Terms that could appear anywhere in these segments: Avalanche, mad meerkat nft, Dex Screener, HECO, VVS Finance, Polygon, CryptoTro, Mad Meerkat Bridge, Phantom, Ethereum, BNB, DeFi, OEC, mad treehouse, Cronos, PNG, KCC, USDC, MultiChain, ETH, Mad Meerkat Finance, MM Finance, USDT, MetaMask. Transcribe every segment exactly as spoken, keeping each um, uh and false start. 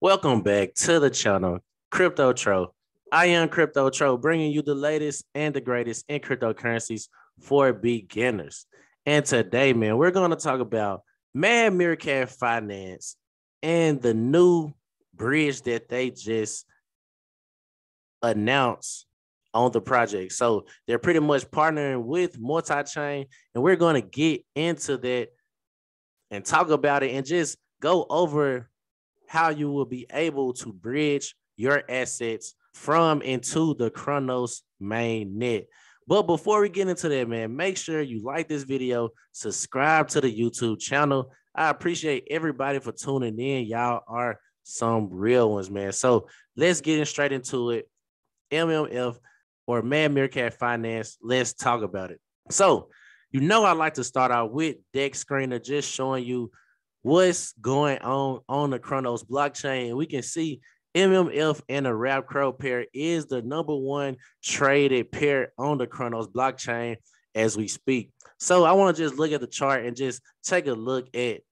Welcome back to the channel, CryptoTro. I am CryptoTro, bringing you the latest and the greatest in cryptocurrencies for beginners. And today, man, we're going to talk about Mad Meerkat Finance and the new bridge that they just announced on the project. So they're pretty much partnering with MultiChain, and we're going to get into that and talk about it and just go over how you will be able to bridge your assets from into the Cronos mainnet. But before we get into that, man, make sure you like this video, subscribe to the YouTube channel. I appreciate everybody for tuning in. Y'all are some real ones, man. So let's get in straight into it. M M F or Mad Meerkat Finance, let's talk about it. So, you know, I like to start out with Dex Screener, just showing you what's going on on the Cronos blockchain. We can see M M F and the Wrapped Crow pair is the number one traded pair on the Cronos blockchain as we speak. So I want to just look at the chart and just take a look at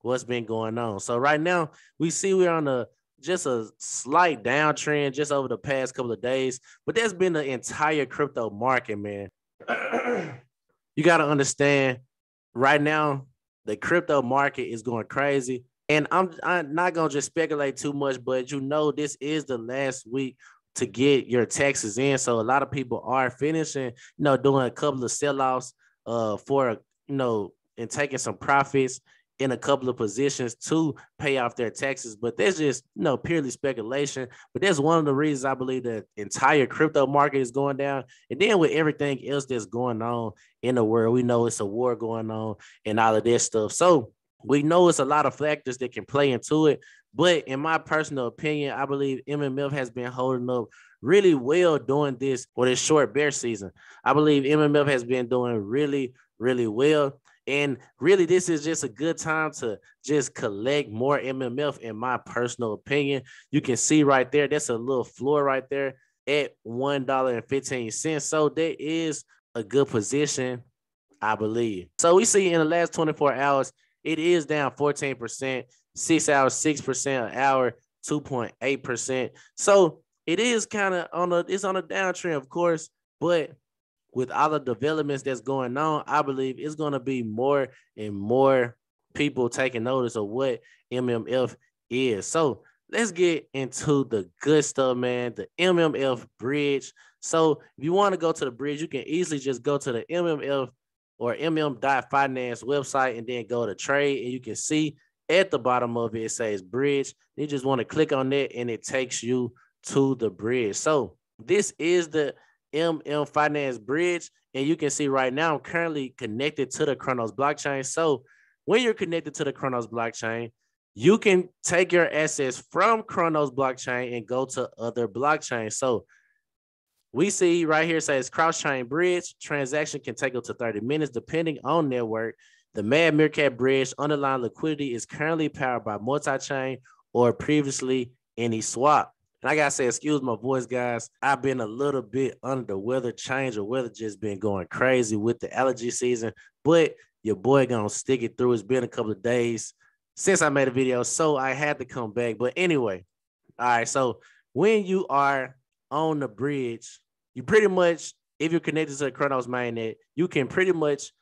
what's been going on. So right now we see we're on a just a slight downtrend just over the past couple of days, but that's been the entire crypto market, man. You got to understand right now, the crypto market is going crazy, and I'm, I'm not going to just speculate too much, but you know, this is the last week to get your taxes in. So a lot of people are finishing, you know, doing a couple of sell-offs uh, for, you know, and taking some profits in a couple of positions to pay off their taxes. But that's just, you know, purely speculation. But that's one of the reasons I believe the entire crypto market is going down. And then with everything else that's going on in the world, we know it's a war going on and all of this stuff. So we know it's a lot of factors that can play into it. But in my personal opinion, I believe M M F has been holding up really well during this or this short bear season. I believe M M F has been doing really, really well. And really, this is just a good time to just collect more M M F, in my personal opinion. You can see right there, that's a little floor right there at one dollar and fifteen cents. So that is a good position, I believe. So we see in the last twenty-four hours, it is down fourteen percent, six hours, six percent, an hour, two point eight percent. So it is kind of on a, it's on a downtrend, of course, but with all the developments that's going on, I believe it's going to be more and more people taking notice of what M M F is. So let's get into the good stuff, man, the M M F bridge. So if you want to go to the bridge, you can easily just go to the M M F or M M dot finance website and then go to trade. And you can see at the bottom of it, it says bridge. You just want to click on that and it takes you to the bridge. So this is the M M Finance Bridge, and you can see right now I'm currently connected to the Cronos blockchain. So when you're connected to the Cronos blockchain, you can take your assets from Cronos blockchain and go to other blockchains. So we see right here it says cross-chain bridge. Transaction can take up to thirty minutes depending on network. The Mad Meerkat Bridge underlying liquidity is currently powered by MultiChain or previously any swap. And I gotta say, excuse my voice, guys. I've been a little bit under the weather. Change of weather just been going crazy with the allergy season, but your boy gonna stick it through. It's been a couple of days since I made a video, so I had to come back. But anyway, all right, so when you are on the bridge, you pretty much, if you're connected to the Cronos mainnet, you can pretty much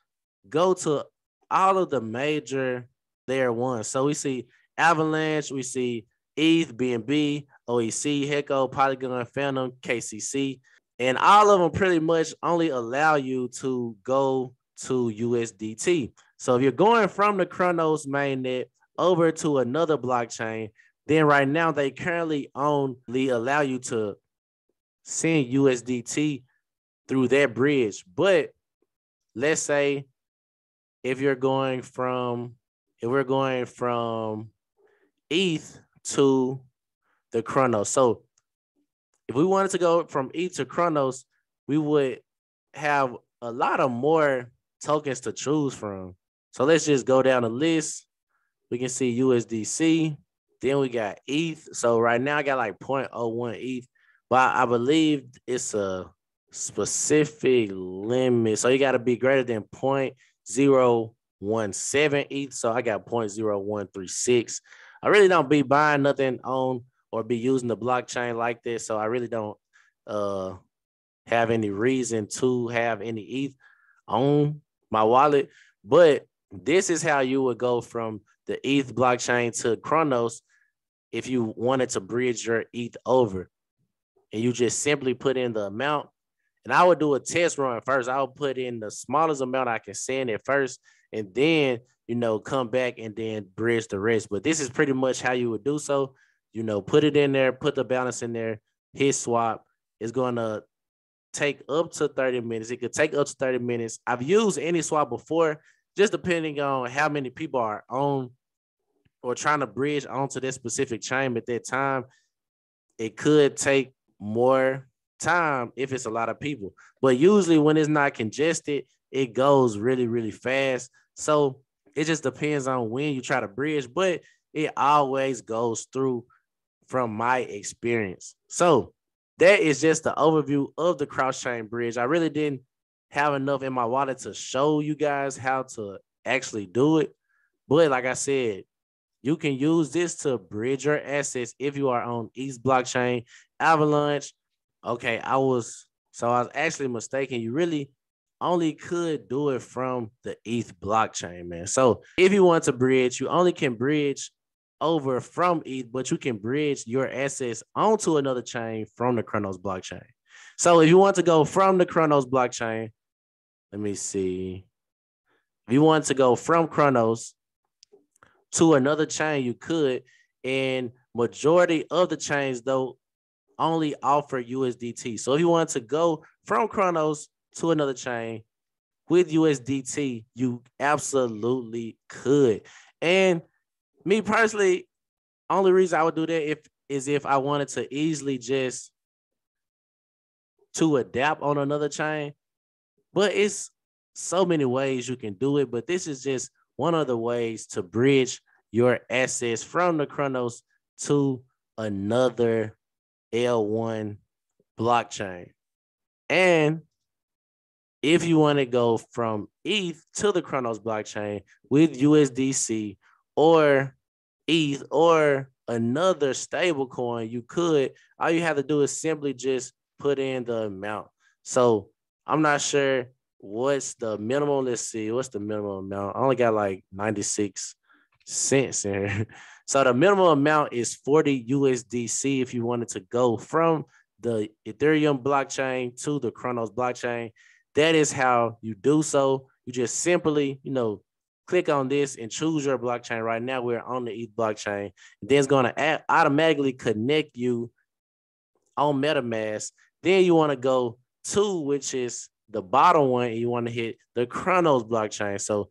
go to all of the major layer ones. So we see Avalanche, we see E T H, B N B, O E C, HECO, Polygon, Phantom, K C C, and all of them pretty much only allow you to go to U S D T. So if you're going from the Cronos mainnet over to another blockchain, then right now they currently only allow you to send U S D T through that bridge. But let's say if you're going from, if we're going from E T H to the Cronos. So if we wanted to go from E T H to Cronos, we would have a lot of more tokens to choose from. So let's just go down the list. We can see U S D C. Then we got E T H. So right now I got like zero point zero one E T H, but I believe it's a specific limit. So you got to be greater than zero point zero one seven E T H. So I got zero point zero one three six. I really don't be buying nothing on or be using the blockchain like this. So I really don't uh, have any reason to have any E T H on my wallet. But this is how you would go from the E T H blockchain to Cronos if you wanted to bridge your E T H over. And you just simply put in the amount. And I would do a test run first. I would put in the smallest amount I can send at first, and then, you know, come back and then bridge the rest. But this is pretty much how you would do so. You know, put it in there, put the balance in there, hit swap. It's going to take up to thirty minutes. It could take up to thirty minutes. I've used any swap before, just depending on how many people are on or trying to bridge onto that specific chain at that time. It could take more time if it's a lot of people, but usually when it's not congested, it goes really, really fast. So it just depends on when you try to bridge, but it always goes through from my experience. So that is just the overview of the cross-chain bridge. I really didn't have enough in my wallet to show you guys how to actually do it. But like I said, you can use this to bridge your assets if you are on E T H blockchain, Avalanche. Okay, I was, so I was actually mistaken. You really only could do it from the E T H blockchain, man. So if you want to bridge, you only can bridge over from E T H, but you can bridge your assets onto another chain from the Cronos blockchain. So if you want to go from the Cronos blockchain, let me see. If you want to go from Cronos to another chain, you could. And majority of the chains, though, only offer U S D T. So if you want to go from Cronos to another chain with U S D T, you absolutely could. And me personally, only reason I would do that if is if I wanted to easily just to adapt on another chain. But it's so many ways you can do it. But this is just one of the ways to bridge your assets from the Cronos to another L one blockchain. And if you want to go from E T H to the Cronos blockchain with U S D C or E T H or another stable coin, you could. All you have to do is simply just put in the amount. So I'm not sure what's the minimum. Let's see, what's the minimum amount? I only got like ninety-six cents in here. So the minimum amount is forty U S D C if you wanted to go from the Ethereum blockchain to the Cronos blockchain. That is how you do so. You just simply, you know, click on this and choose your blockchain. Right now, we're on the E T H blockchain. Then it's going to automatically connect you on MetaMask. Then you want to go to, which is the bottom one, and you want to hit the Cronos blockchain. So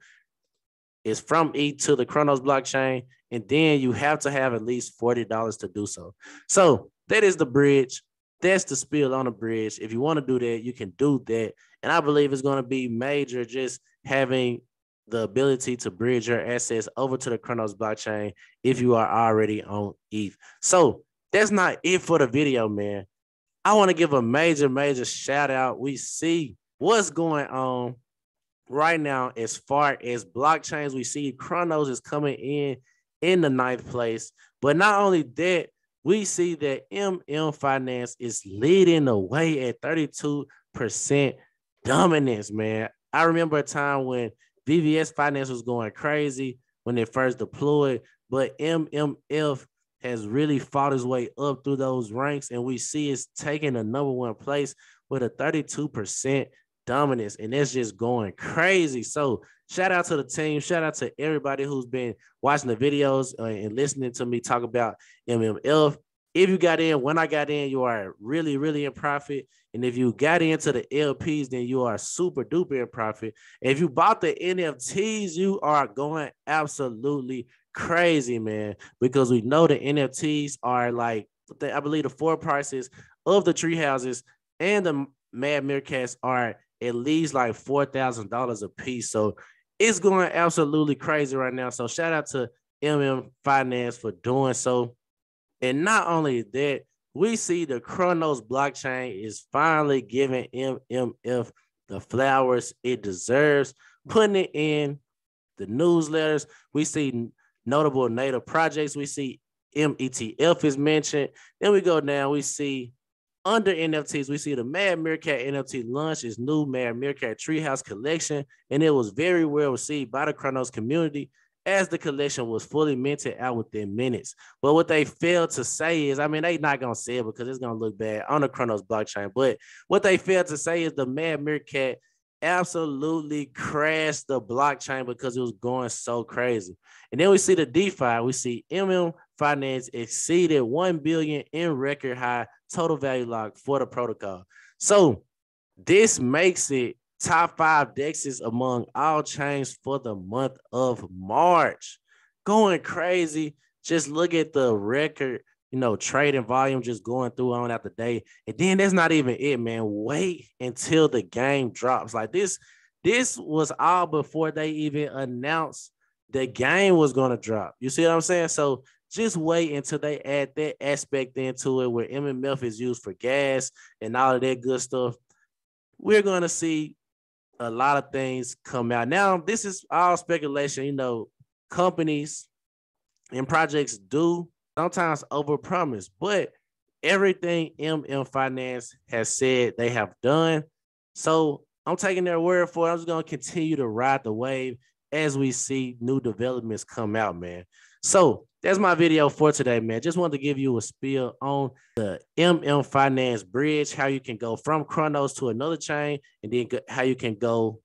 it's from E T H to the Cronos blockchain. And then you have to have at least forty dollars to do so. So that is the bridge. That's the spiel on the bridge. If you want to do that, you can do that. And I believe it's going to be major just having the ability to bridge your assets over to the Cronos blockchain if you are already on E T H. So that's not it for the video, man. I want to give a major, major shout out. We see what's going on right now as far as blockchains. We see Cronos is coming in in the ninth place. But not only that, we see that M M Finance is leading the way at thirty-two percent dominance, man. I remember a time when V V S Finance was going crazy when they first deployed, but M M F has really fought his way up through those ranks, and we see it's taking the number one place with a thirty-two percent dominance, and that's just going crazy. So shout out to the team. Shout out to everybody who's been watching the videos and listening to me talk about M M F. If you got in, when I got in, you are really, really in profit. And if you got into the L Ps, then you are super duper in profit. If you bought the N F Ts, you are going absolutely crazy, man, because we know the N F Ts are like, I believe the four prices of the Treehouses and the Mad Meerkats are at least like four thousand dollars a piece. So it's going absolutely crazy right now. So shout out to M M Finance for doing so. And not only that, we see the Cronos blockchain is finally giving M M F the flowers it deserves, putting it in the newsletters. We see notable native projects. We see M E T F is mentioned. Then we go down, we see under N F Ts, we see the Mad Meerkat N F T launch, its new Mad Meerkat Treehouse collection, and it was very well received by the Cronos community as the collection was fully minted out within minutes. But what they failed to say is, I mean, they're not going to say it because it's going to look bad on the Cronos blockchain, but what they failed to say is the Mad Meerkat absolutely crashed the blockchain because it was going so crazy. And then we see the DeFi, we see M M Finance exceeded one billion dollars in record high total value lock for the protocol. So this makes it top five dexes among all chains for the month of March. Going crazy. Just look at the record, you know, trading volume just going through on out the day. And then that's not even it, man. Wait until the game drops. Like this, this was all before they even announced the game was going to drop. You see what I'm saying? So just wait until they add that aspect into it where M M F is used for gas and all of that good stuff. We're going to see a lot of things come out. Now, this is all speculation. You know, companies and projects do sometimes overpromise, but everything M M Finance has said they have done. So I'm taking their word for it. I'm just going to continue to ride the wave as we see new developments come out, man. So that's my video for today, man. Just wanted to give you a spiel on the M M Finance Bridge, how you can go from Cronos to another chain, and then how you can go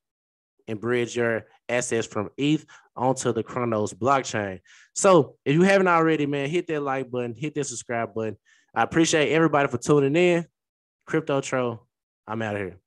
and bridge your assets from E T H onto the Cronos blockchain. So if you haven't already, man, hit that like button, hit that subscribe button. I appreciate everybody for tuning in. CryptoTro, I'm out of here.